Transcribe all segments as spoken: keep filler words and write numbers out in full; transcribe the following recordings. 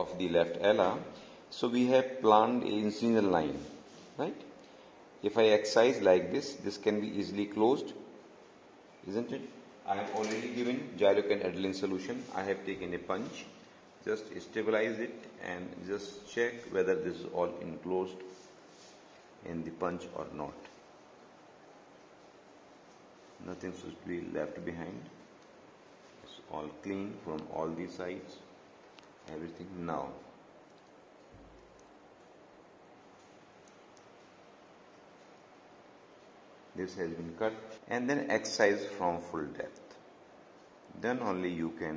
of the left ala. So we have planned a single line, right? If I excise like this, this can be easily closed, isn't it? I have already given xylocaine adrenaline solution. I have taken a punch, just stabilize it and just check whether this is all enclosed in the punch or not. Nothing should be left behind. It's all clean from all the sides, everything. Now this has been cut and then excise from full depth. Then only you can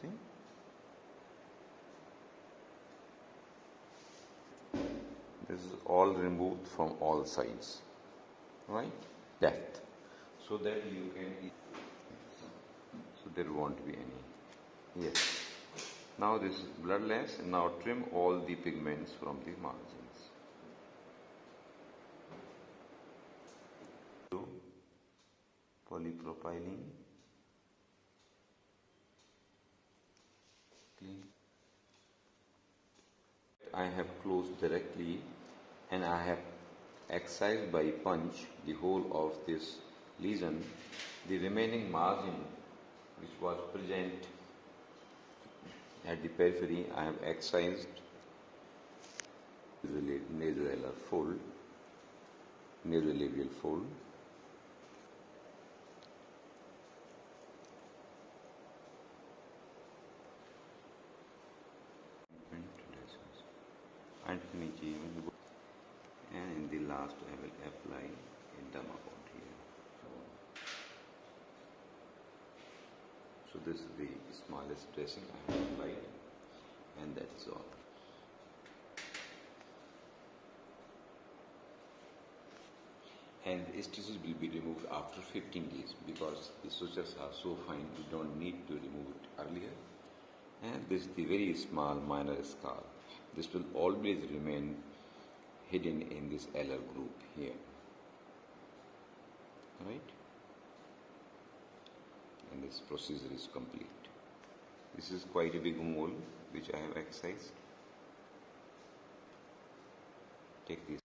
see. This is all removed from all sides, right? Depth, so that you can, so there won't be any. Yes. Now this is bloodless. Now trim all the pigments from the margin. Polypropylene, clean. I have closed directly and I have excised by punch the whole of this lesion. The remaining margin which was present at the periphery, I have excised usually nasolabial fold, nasolabial fold. And in the last I will apply a derma powder here. So this is the smallest dressing I have applied, and that is all. And the stitches will be removed after fifteen days, because the sutures are so fine we don't need to remove it earlier. And this is the very small minor scar. This will always remain hidden in this allar group here, right? And this procedure is complete. This is quite a big mole which I have excised. Take this.